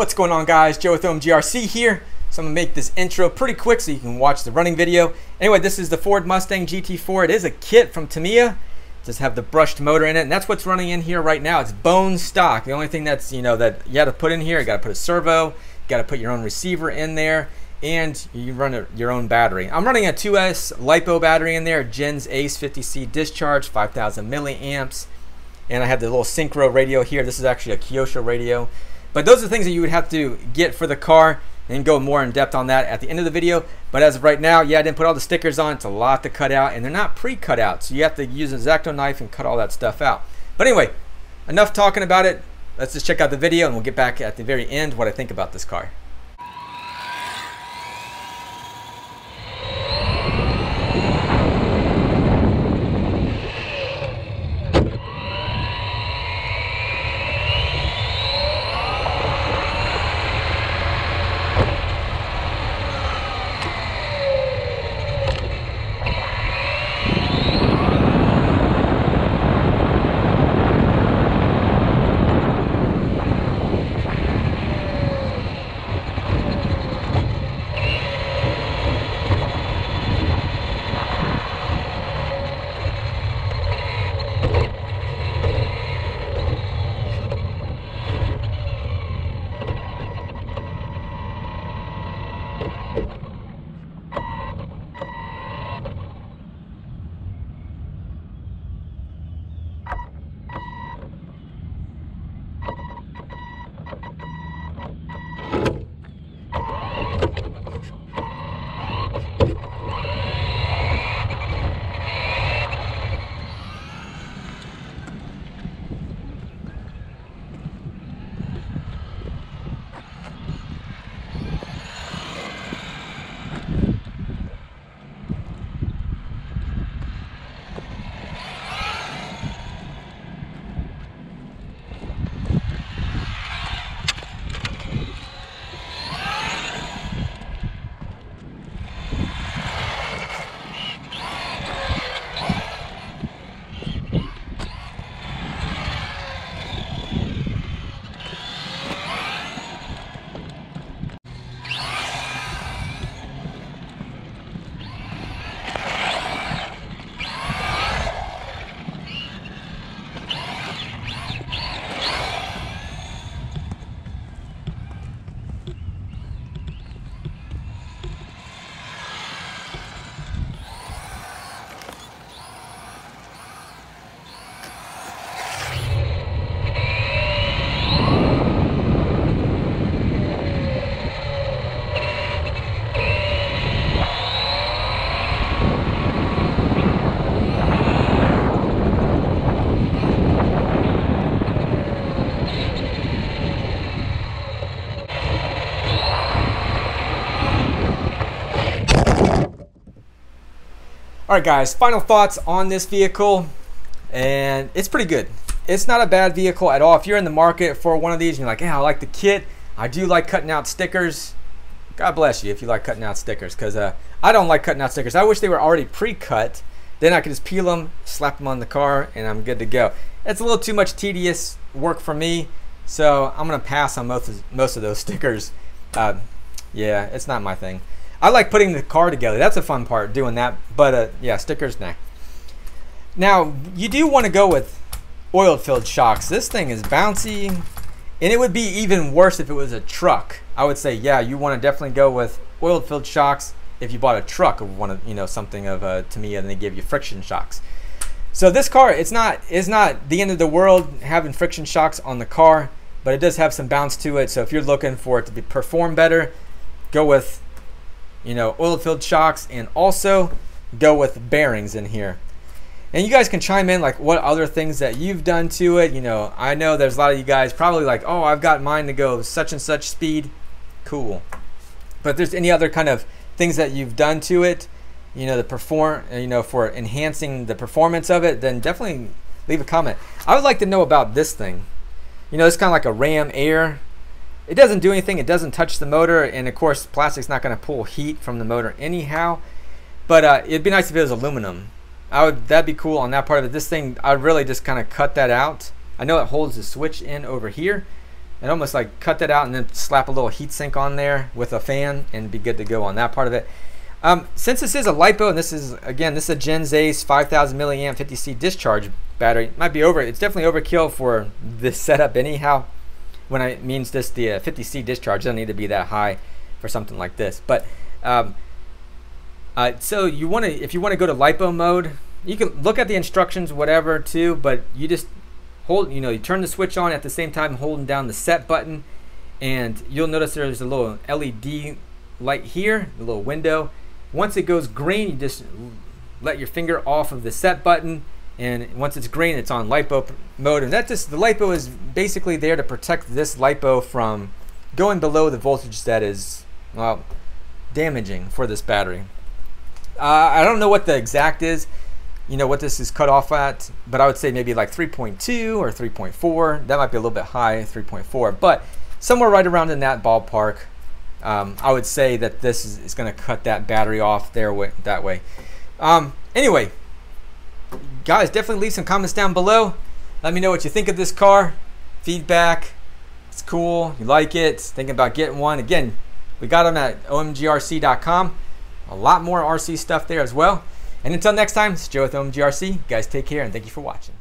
What's going on, guys? Joe with OMGRC here. So I'm gonna make this intro pretty quick so you can watch the running video. Anyway, this is the Ford Mustang GT4. It is a kit from Tamiya. It does have the brushed motor in it, and that's what's running in here right now. It's bone stock. The only thing that's, you know, that you had to put in here, you gotta put a servo, you gotta put your own receiver in there, and you run your own battery. I'm running a 2S LiPo battery in there, Gens Ace 50C discharge, 5,000 milliamps, and I have the little synchro radio here. This is actually a Kyosho radio. But those are the things that you would have to get for the car, and go more in depth on that at the end of the video. But as of right now, yeah, I didn't put all the stickers on. It's a lot to cut out, and they're not pre-cut out, so you have to use an X-Acto knife and cut all that stuff out. But anyway, enough talking about it. Let's just check out the video, and we'll get back at the very end what I think about this car. Alright guys, final thoughts on this vehicle, and it's pretty good. It's not a bad vehicle at all. If you're in the market for one of these and you're like, yeah, I like the kit, I do like cutting out stickers, God bless you if you like cutting out stickers, because I don't like cutting out stickers. I wish they were already pre-cut, then I could just peel them, slap them on the car, and I'm good to go. It's a little too much tedious work for me, so I'm going to pass on most of those stickers. Yeah, it's not my thing. I like putting the car together. That's a fun part, doing that. But yeah, stickers, nah. Now, you do want to go with oil-filled shocks. This thing is bouncy, and it would be even worse if it was a truck. I would say, yeah, you want to definitely go with oil-filled shocks if you bought a truck or one of, you know, something of Tamiya, and they give you friction shocks. So this car, it's not the end of the world having friction shocks on the car, but it does have some bounce to it. So if you're looking for it to be perform better, go with, you know, oil-filled shocks, and also go with bearings in here. And you guys can chime in, like, what other things that you've done to it. You know, I know there's a lot of you guys probably like, oh, I've got mine to go such and such speed. Cool. But if there's any other kind of things that you've done to it, you know, for enhancing the performance of it, then definitely leave a comment. I would like to know about this thing. You know, it's kind of like a Ram Air. It doesn't do anything, it doesn't touch the motor, and of course plastic's not going to pull heat from the motor anyhow, but it'd be nice if it was aluminum. That'd be cool on that part of it. This thing, I really just kind of cut that out. I know it holds the switch in over here, and almost like cut that out and then slap a little heatsink on there with a fan and be good to go on that part of it. Since this is a LiPo, and this is, again, this is a Gens Ace 5000 milliamp 50C discharge battery, it might be over, it's definitely overkill for this setup anyhow. When it means this, the 50C discharge doesn't need to be that high for something like this. But so you want to, if you want to go to LiPo mode, you can look at the instructions, whatever, too. But you just hold, you turn the switch on at the same time holding down the set button, and you'll notice there's a little LED light here, a little window. Once it goes green, you just let your finger off of the set button, and once it's green, it's on LiPo mode. And that just, the LiPo is basically there to protect this LiPo from going below the voltage that is, well, damaging for this battery. I don't know what the exact is, what this is cut off at, but I would say maybe like 3.2 or 3.4. That might be a little bit high, 3.4, but somewhere right around in that ballpark. I would say that this is going to cut that battery off there that way. Anyway, guys, definitely leave some comments down below. Let me know what you think of this car. Feedback. It's cool. You like it. Thinking about getting one. Again, we got them at omgrc.com. A lot more RC stuff there as well. And until next time, it's Joe with OMGRC. Guys, take care and thank you for watching.